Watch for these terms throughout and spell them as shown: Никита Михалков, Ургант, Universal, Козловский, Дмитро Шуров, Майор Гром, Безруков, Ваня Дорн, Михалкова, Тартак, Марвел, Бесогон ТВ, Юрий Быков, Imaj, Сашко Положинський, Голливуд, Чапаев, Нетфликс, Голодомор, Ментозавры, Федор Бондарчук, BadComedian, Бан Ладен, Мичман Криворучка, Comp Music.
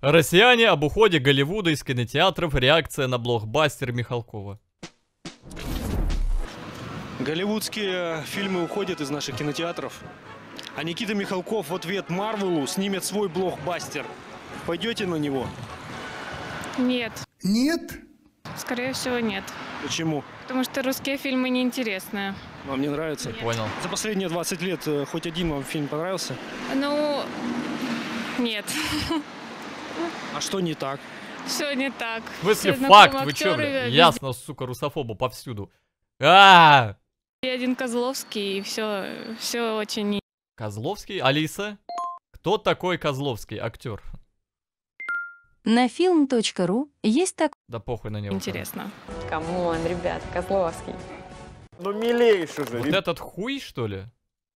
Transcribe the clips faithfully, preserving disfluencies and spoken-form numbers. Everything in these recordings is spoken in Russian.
Россияне об уходе Голливуда из кинотеатров. Реакция на блокбастер Михалкова. Голливудские фильмы уходят из наших кинотеатров. А Никита Михалков в ответ Марвелу снимет свой блокбастер. Пойдете на него? Нет. Нет? Скорее всего, нет. Почему? Потому что русские фильмы неинтересные. Вам не нравится? Нет. Понял. За последние двадцать лет хоть один вам фильм понравился? Ну, нет. А что не так? Все не так. В смысле факт, вы что, блин? Ясно, сука, русофобы повсюду. А-а-а! И один Козловский, и все, все очень... Козловский? Алиса? Кто такой Козловский, актер? На фильм точка ру есть так... Да похуй на него. Интересно. Камон, ребят, Козловский. Ну милейший же. Вот этот хуй, что ли?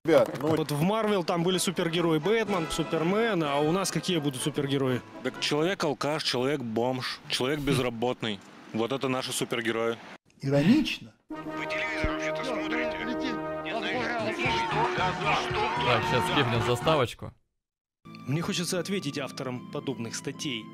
Ребят, ну... Вот в Марвел там были супергерои Бэтмен, Супермен, а у нас какие будут супергерои? Так человек-алкаш, человек-бомж, человек-безработный. Вот это наши супергерои. Иронично. Вы телевизор вообще-то смотрите? Не знаю, что... Так, сейчас скипнем заставочку. Мне хочется ответить авторам подобных статей.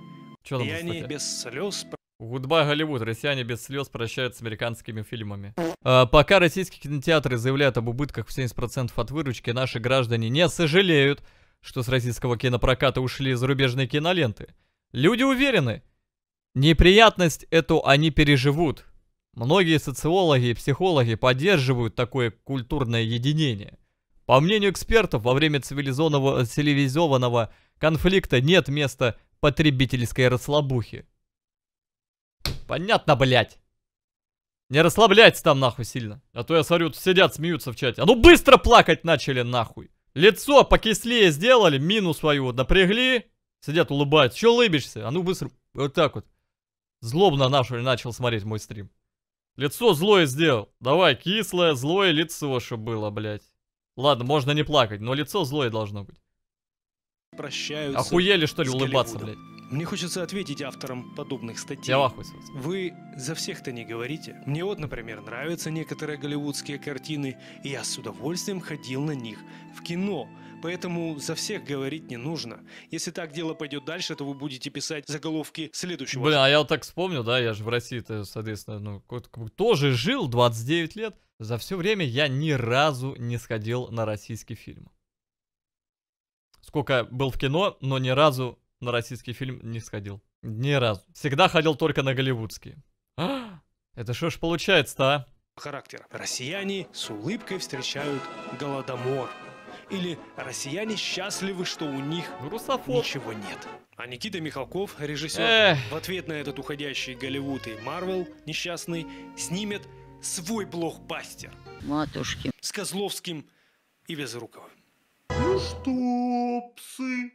Чё там за статья? Россияне без слез... Гудбай Голливуд. Россияне без слез прощаются с американскими фильмами. А, пока российские кинотеатры заявляют об убытках в семьдесят процентов от выручки, наши граждане не сожалеют, что с российского кинопроката ушли зарубежные киноленты. Люди уверены, неприятность эту они переживут. Многие социологи и психологи поддерживают такое культурное единение. По мнению экспертов, во время цивилизованного конфликта нет места потребительской расслабухи. Понятно, блядь. Не расслабляйтесь там нахуй сильно. А то я смотрю, сидят, смеются в чате. А ну быстро плакать начали нахуй. Лицо покислее сделали, мину свою напрягли. Сидят, улыбаются. Че улыбишься? А ну быстро. Вот так вот. Злобно нашу начал смотреть мой стрим. Лицо злое сделал. Давай, кислое, злое лицо, что было, блядь. Ладно, можно не плакать, но лицо злое должно быть. Прощаются. Охуели, что ли, улыбаться, блядь? Мне хочется ответить авторам подобных статей. Я в ахуе. Вы за всех-то не говорите. Мне вот, например, нравятся некоторые голливудские картины, и я с удовольствием ходил на них в кино. Поэтому за всех говорить не нужно. Если так дело пойдет дальше, то вы будете писать заголовки следующего. Блин, а я вот так вспомню, да, я же в России-то, соответственно, ну, тоже жил двадцать девять лет. За все время я ни разу не сходил на российский фильм. Сколько был в кино, но ни разу на российский фильм не сходил. Ни разу. Всегда ходил только на голливудские. А, это что ж получается-то, а? Характер. Россияне с улыбкой встречают голодомор. Или россияне счастливы, что у них русофоб. Ничего нет. А Никита Михалков, режиссер, Эх. в ответ на этот уходящий Голливуд и Марвел несчастный, снимет свой блокбастер. Матушки. С Козловским и Безруковым. Ну что, псы,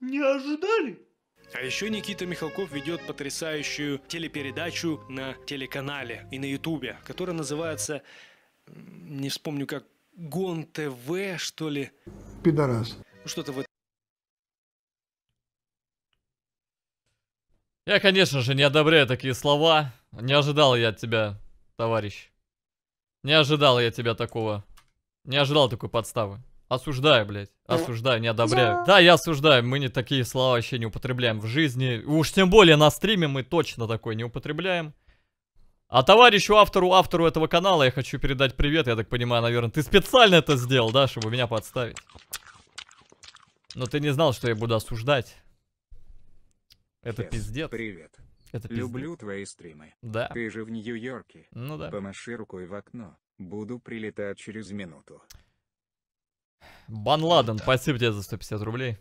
не ожидали? А еще Никита Михалков ведет потрясающую телепередачу на телеканале и на ютубе, которая называется, не вспомню как, Бесогон ТВ, что ли? Пидорас. Что-то в этом. Я, конечно же, не одобряю такие слова. Не ожидал я от тебя, товарищ. Не ожидал я тебя такого. Не ожидал такой подставы. Осуждаю, блядь. Осуждаю, не одобряю. Да, я осуждаю. Мы не такие слова вообще не употребляем в жизни. Уж тем более на стриме мы точно такое не употребляем. А товарищу автору, автору этого канала я хочу передать привет, я так понимаю, наверное, ты специально это сделал, да, чтобы меня подставить. Но ты не знал, что я буду осуждать. Это yes, пиздец. Привет. Это пиздец. Люблю твои стримы. Да. Ты же в Нью-Йорке. Ну да. Помаши рукой в окно. Буду прилетать через минуту. Бан Ладен, спасибо тебе за сто пятьдесят рублей.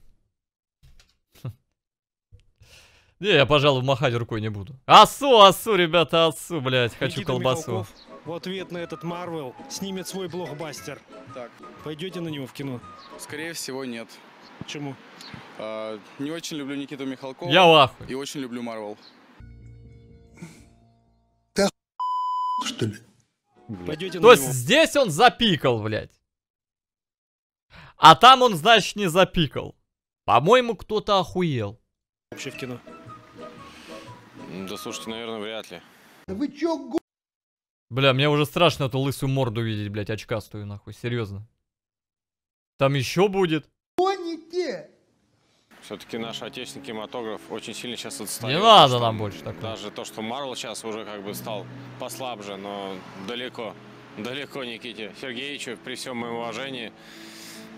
Не, я, пожалуй, махать рукой не буду. Асу, асу, ребята, асу, блядь, хочу Никита колбасу. Михалков в ответ на этот Марвел снимет свой блокбастер. Так. Пойдете на него в кино? Скорее всего, нет. Почему? А, не очень люблю Никиту Михалкова. Я в ахуе. И очень люблю Марвел. Да что ли? Пойдете на него? То есть здесь он запикал, блядь. А там он, значит, не запикал. По-моему, кто-то охуел. Вообще в кино. Да слушайте, наверное, вряд ли. Да вы чё, го... Бля, мне уже страшно эту лысую морду видеть, блядь, очкастую, нахуй, серьезно. Там еще будет. Гоните! Все-таки наш отечественный кинематограф очень сильно сейчас отстает. Не надо нам больше такого. Даже то, что Марвел сейчас уже как бы стал послабже, но далеко, далеко Никите Сергеевичу, при всем моем уважении.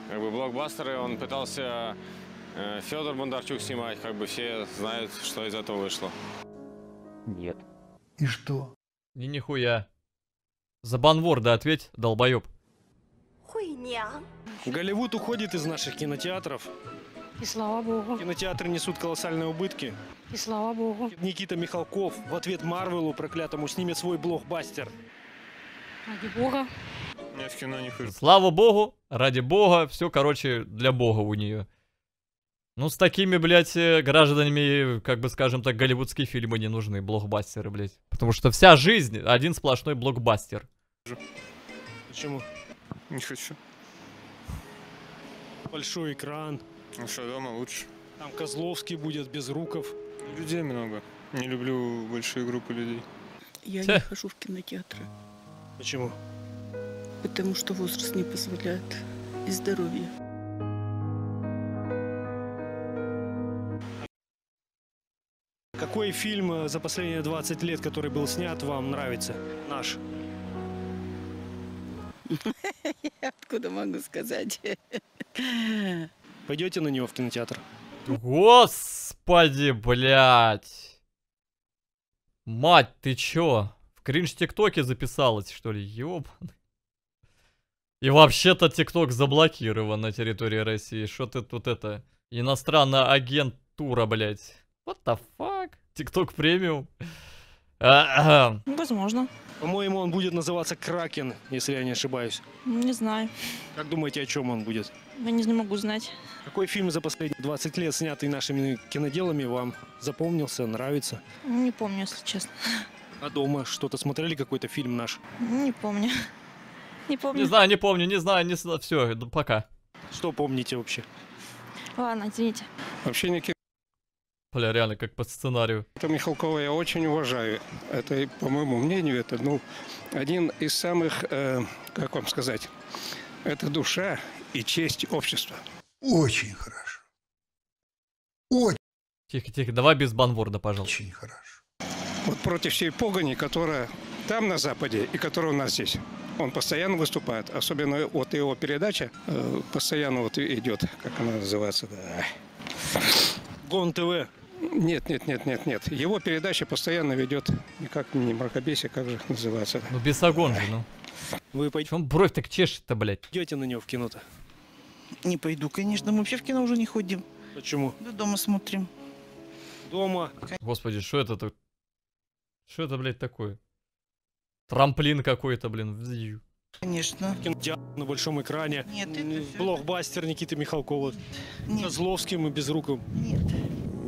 Как бы блокбастеры он пытался э, Федор Бондарчук снимать, как бы все знают, что из этого вышло. Нет. И что? И нихуя. За банворда ответь, долбоеб. Хуйня. Голливуд уходит из наших кинотеатров. И слава богу. Кинотеатры несут колоссальные убытки. И слава богу. Никита Михалков в ответ Марвелу проклятому снимет свой блокбастер. Ради бога. Я в кино не хожу. Слава богу, ради бога, все, короче, для бога у нее. Ну, с такими, блядь, гражданами, как бы, скажем так, голливудские фильмы не нужны, блокбастеры, блядь. Потому что вся жизнь один сплошной блокбастер. Почему? Не хочу. Большой экран. Ну что, дома лучше. Там Козловский будет, Безруков. Людей много. Не люблю большие группы людей. Я Все? не хожу в кинотеатры. Почему? Потому что возраст не позволяет. И здоровье. Какой фильм за последние двадцать лет, который был снят, вам нравится? Наш. Откуда могу сказать? Пойдете на него в кинотеатр? Господи, блядь. Мать, ты чё? В кринж-тиктоке записалась, что ли? Ёбаный. И вообще-то ТикТок заблокирован на территории России. Что ты тут это? Иностранная агентура, блядь. What the fuck? ТикТок премиум? Возможно. По-моему, он будет называться Кракен, если я не ошибаюсь. Не знаю. Как думаете, о чем он будет? Я не могу знать. Какой фильм за последние двадцать лет, снятый нашими киноделами, вам запомнился, нравится? Не помню, если честно. А дома что-то смотрели, какой-то фильм наш? Не помню. Не помню. Не знаю, не помню, не знаю, не знаю. Все, пока. Что помните вообще? Ладно, извините. Вообще никаких. Бля, реально, как по сценарию. Это Михалкова я очень уважаю. Это, по моему мнению, это, ну, один из самых, э, как вам сказать, это душа и честь общества. Очень хорошо. Очень. Тихо, тихо, давай без банворда, пожалуйста. Очень хорошо. Вот против всей погони, которая там на Западе и которая у нас здесь. Он постоянно выступает. Особенно вот его передача э, постоянно вот идет, как она называется, да. Бесогон ТВ. Нет, нет, нет, нет, нет. Его передача постоянно ведет, никак не мракобесие, как же называется. Ну, Бесогон же, ну. Вы пойдете? Он бровь так чешет-то, блядь. Идете на него в кино-то? Не пойду, конечно. Мы вообще в кино уже не ходим. Почему? Да дома смотрим. Дома. Господи, что это-то? Что это, блядь, такое? Трамплин какой-то, блин. Конечно. Кинотеатр на большом экране. Нет, это блокбастер Никиты Михалкова. Нет. Козловским и Безруковым. Нет.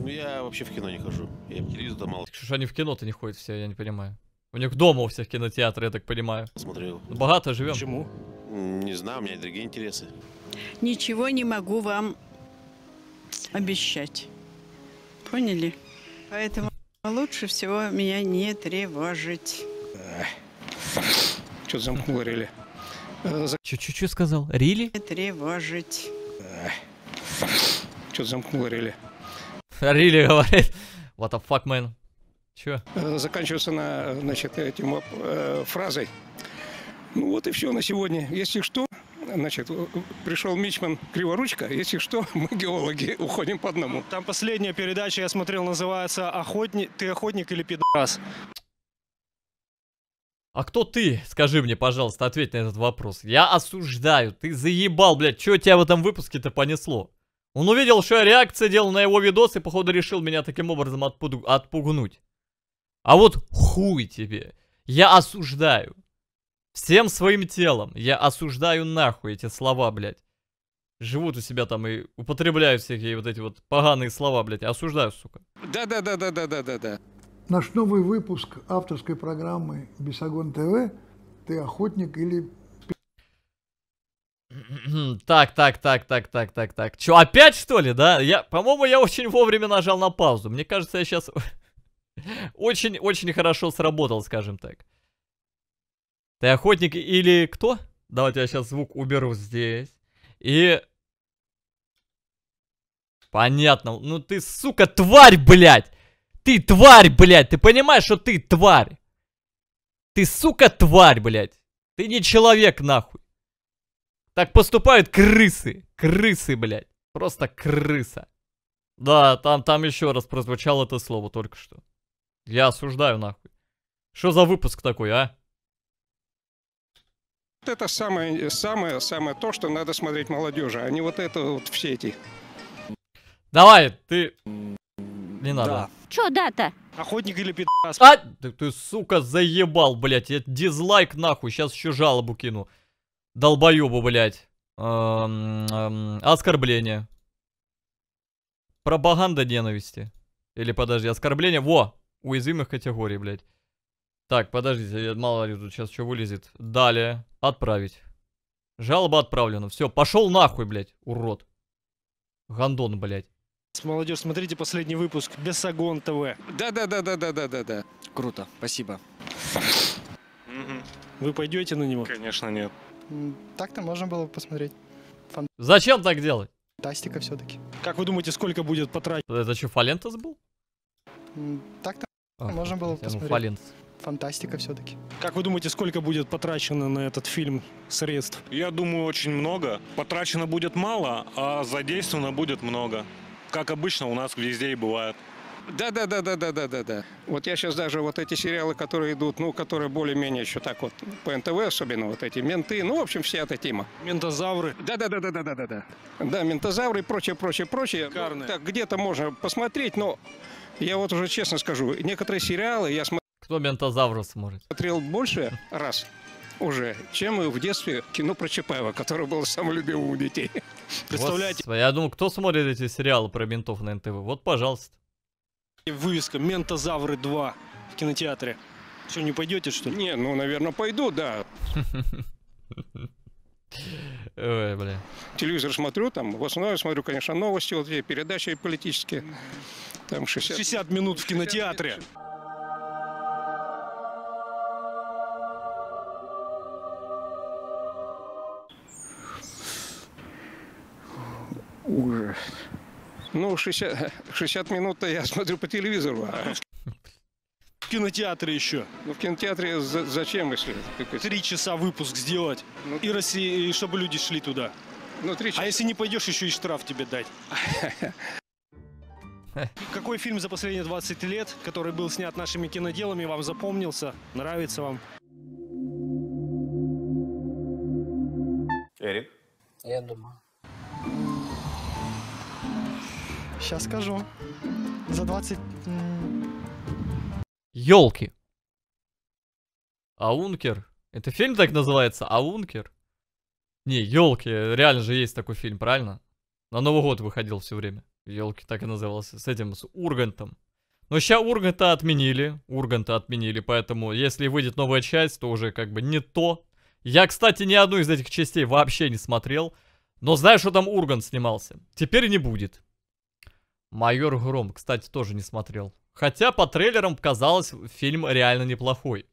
Я вообще в кино не хожу. Я в телевизор мало. Так что ж они в кино-то не ходят все, я не понимаю. У них дома у всех кинотеатры, я так понимаю. Смотрел. Богато живем. Почему? Не знаю, у меня другие интересы. Ничего не могу вам обещать. Поняли? Поэтому лучше всего меня не тревожить. Что замкнуло, Рили? Че-че-че сказал? Рили? Тревожить. Что замкнуло, Рили? Рили говорит. What the fuck, man? Че? Заканчивается она, значит, этим э, фразой. Ну вот и все на сегодня. Если что, значит, пришел Мичман Криворучка. Если что, мы, геологи, уходим по одному. Там последняя передача, я смотрел, называется «Охотник... Ты охотник или пидорас?» А кто ты? Скажи мне, пожалуйста, ответь на этот вопрос. Я осуждаю. Ты заебал, блядь. Чё тебя в этом выпуске-то понесло? Он увидел, что я реакция делал на его видос и, походу, решил меня таким образом отпуг... отпугнуть. А вот хуй тебе. Я осуждаю. Всем своим телом. Я осуждаю нахуй эти слова, блядь. Живут у себя там и употребляют всякие вот эти вот поганые слова, блядь. Осуждаю, сука. Да-да-да-да-да-да-да-да. Наш новый выпуск авторской программы «Бесогон ТВ». Ты охотник или... Так, так, так, так, так, так, так. Чё, опять что ли, да? Я, по-моему, я очень вовремя нажал на паузу. Мне кажется, я сейчас очень-очень хорошо сработал, скажем так. Ты охотник или кто? Давайте я сейчас звук уберу здесь. И... Понятно. Ну ты, сука, тварь, блядь. Ты тварь, блядь. Ты понимаешь, что ты тварь? Ты, сука, тварь, блядь. Ты не человек, нахуй. Так поступают крысы. Крысы, блядь. Просто крыса. Да, там, там еще раз прозвучало это слово только что. Я осуждаю, нахуй. Что за выпуск такой, а? Это самое, самое, самое то, что надо смотреть молодежи, а не вот это вот все эти. Давай, ты... Не надо. Да. Чё да-то? Охотник или пидас? А! Ты, ты, сука, заебал, блядь. Я дизлайк, нахуй. Сейчас еще жалобу кину. Долбоёбу, блядь. Эм, эм, оскорбление. Пропаганда ненависти. Или, подожди, оскорбление. Во! Уязвимых категорий, блядь. Так, подождите, мало ли тут сейчас что вылезет. Далее. Отправить. Жалоба отправлена. Все, пошел нахуй, блядь, урод. Гандон, блядь. Молодежь, смотрите последний выпуск Бесогон ТВ. Да-да-да-да-да-да-да-да. Круто, спасибо. Вы пойдете на него? Конечно, нет. Так-то можно было посмотреть. Фан... Зачем так делать? Фантастика все-таки. Как вы думаете, сколько будет потратить? Это что, Фалентос был? Так-то а, можно было посмотреть. Фалентос. Фантастика все-таки. Как вы думаете, сколько будет потрачено на этот фильм средств? Я думаю, очень много. Потрачено будет мало, а задействовано будет много. Как обычно у нас везде и бывает. Да-да-да-да-да-да-да. Вот я сейчас даже вот эти сериалы, которые идут, ну, которые более-менее еще так вот, по эн тэ вэ особенно, вот эти менты, ну, в общем, вся эта тема. Ментозавры. Да-да-да-да-да-да-да. Да, ментозавры и прочее, прочее, прочее. Карны. Так, где-то можно посмотреть, но я вот уже честно скажу, некоторые сериалы я смотрел... Кто ментозавров смотрит? Смотрел больше раз уже, чем и в детстве кино про Чапаева, которое было самым любимым у детей. Представляете? Господи, я думаю, кто смотрит эти сериалы про ментов на эн тэ вэ? Вот, пожалуйста. Вывеска «Ментозавры два» в кинотеатре. Что, не пойдете, что ли? Не, ну, наверное, пойду, да. Ой, бля. Телевизор смотрю, там, в основном смотрю, конечно, новости, вот эти передачи политические. Там шестьдесят минут в кинотеатре. Ужас. Ну, шестьдесят, шестьдесят минут-то я смотрю по телевизору. А... В кинотеатре еще. Ну, в кинотеатре за, зачем, если... Три часа выпуск сделать, ну, и, Россия, и чтобы люди шли туда. Ну, три часа. А если не пойдешь, еще и штраф тебе дать. Какой фильм за последние двадцать лет, который был снят нашими киноделами, вам запомнился, нравится вам? Эрик? Я думаю. Сейчас скажу. За двадцать... Ёлки. Аункер. Это фильм так называется? Аункер? Не, ёлки. Реально же есть такой фильм, правильно? На Новый год выходил все время. Ёлки так и назывался. С этим, с Ургантом. Но сейчас Урганта отменили. Урганта отменили. Поэтому, если выйдет новая часть, то уже как бы не то. Я, кстати, ни одну из этих частей вообще не смотрел. Но знаешь, что там Ургант снимался? Теперь не будет. Майор Гром, кстати, тоже не смотрел. Хотя по трейлерам казалось, фильм реально неплохой.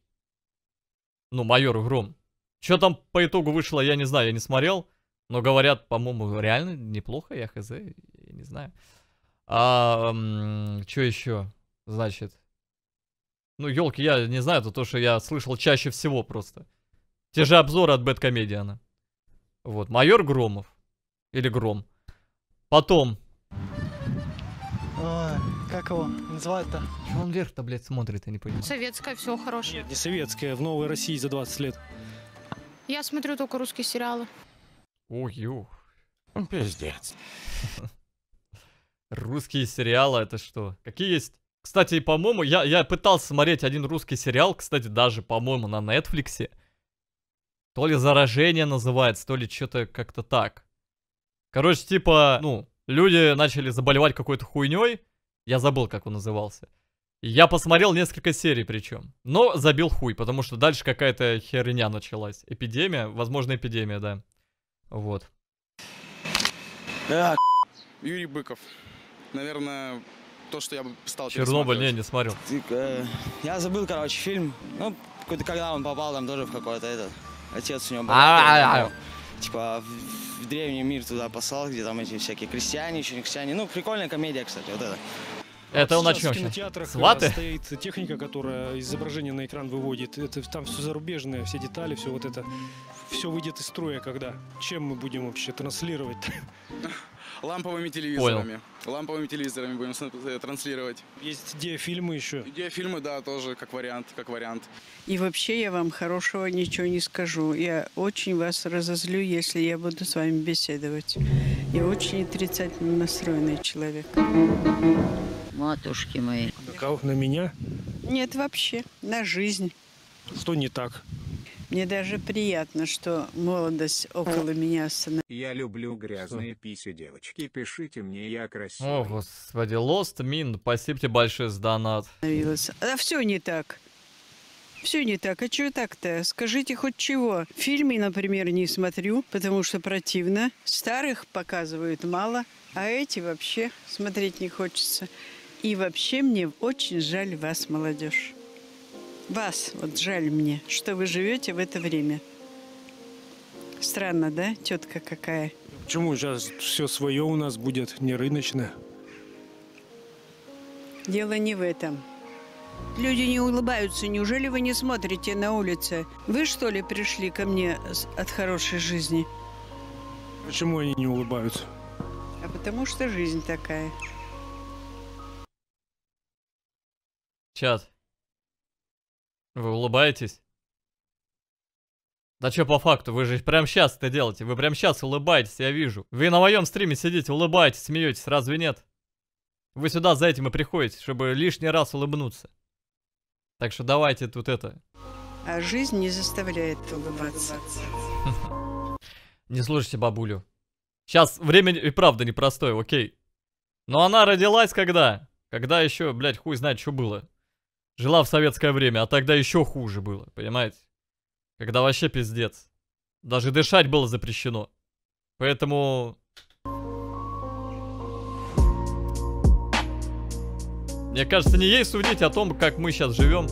Ну, Майор Гром. Что там по итогу вышло, я не знаю, я не смотрел. Но говорят, по-моему, реально неплохо, я хз, я не знаю. А, что еще? Значит. Ну, елки, я не знаю, это то, что я слышал чаще всего просто. Те же обзоры от BadComedian. Вот, Майор Громов. Или Гром. Потом... Как его называют-то? Чего он вверх-то, блядь, смотрит, я не понимаю. Советская, все хорошее. Нет, не советская, в Новой России за двадцать лет. Я смотрю только русские сериалы. Ой-ой. Пиздец. Русские сериалы, это что? Какие есть? Кстати, по-моему, я, я пытался смотреть один русский сериал, кстати, даже, по-моему, на Нетфликсе. То ли «Заражение» называется, то ли что-то как-то так. Короче, типа, ну, люди начали заболевать какой-то хуйней. Я забыл, как он назывался. Я посмотрел несколько серий причем. Но забил хуй, потому что дальше какая-то херня началась. Эпидемия, возможно, эпидемия, да. Вот. А, Юрий Быков. Наверное, то, что я бы стал... Чернобыль, не, не смотрел. Я забыл, короче, фильм. Ну, когда он попал, там тоже в какой-то этот... Отец у него был. Типа... в древний мир туда послал, где там эти всякие крестьяне, еще не крестьяне. Ну, прикольная комедия, кстати, вот это. Это он о чем? В кинотеатрах стоит техника, которая изображение на экран выводит. Это там все зарубежное, все детали, все вот это. Все выйдет из строя, когда. Чем мы будем вообще транслировать? Ламповыми телевизорами. Понял. Ламповыми телевизорами будем транслировать. Есть диафильмы еще. Диафильмы, да, тоже как вариант, как вариант. И вообще я вам хорошего ничего не скажу. Я очень вас разозлю, если я буду с вами беседовать. Я очень отрицательно настроенный человек. Матушки мои. На кого? На меня? Нет, вообще. На жизнь. Что не так? Мне даже приятно, что молодость около меня остановилась. Я люблю грязные писи, девочки. Пишите мне, я красивый. О, господи, Lost Min, спасибо тебе большое за донат. А все не так. Все не так. А что так-то? Скажите хоть чего. Фильмы, например, не смотрю, потому что противно. Старых показывают мало, а эти вообще смотреть не хочется. И вообще мне очень жаль вас, молодежь. Вас, вот жаль мне, что вы живете в это время. Странно, да, тетка какая? Почему сейчас все свое у нас будет, не рыночное? Дело не в этом. Люди не улыбаются. Неужели вы не смотрите на улице? Вы, что ли, пришли ко мне от хорошей жизни? Почему они не улыбаются? А потому что жизнь такая. Чат. Вы улыбаетесь? Да что по факту, вы же прямо сейчас это делаете, вы прямо сейчас улыбаетесь, я вижу. Вы на моем стриме сидите, улыбаетесь, смеетесь, разве нет? Вы сюда за этим и приходите, чтобы лишний раз улыбнуться. Так что давайте тут это. А жизнь не заставляет улыбаться. Не слушайте бабулю. Сейчас время и правда непростое, окей. Но она родилась когда? Когда еще, блядь, хуй знает, что было. Жила в советское время, а тогда еще хуже было, понимаете? Когда вообще пиздец. Даже дышать было запрещено. Поэтому... Мне кажется, не ей судить о том, как мы сейчас живем.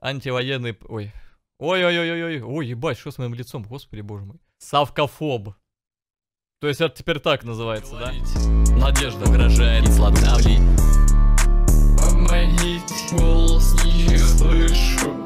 Антивоенный... Ой. Ой-ой-ой-ой-ой. Ой, ебать, что с моим лицом? Господи, боже мой. Савкофоб. То есть это теперь так называется, да? Надежда угрожает злодавлей. Обманить голос не слышу.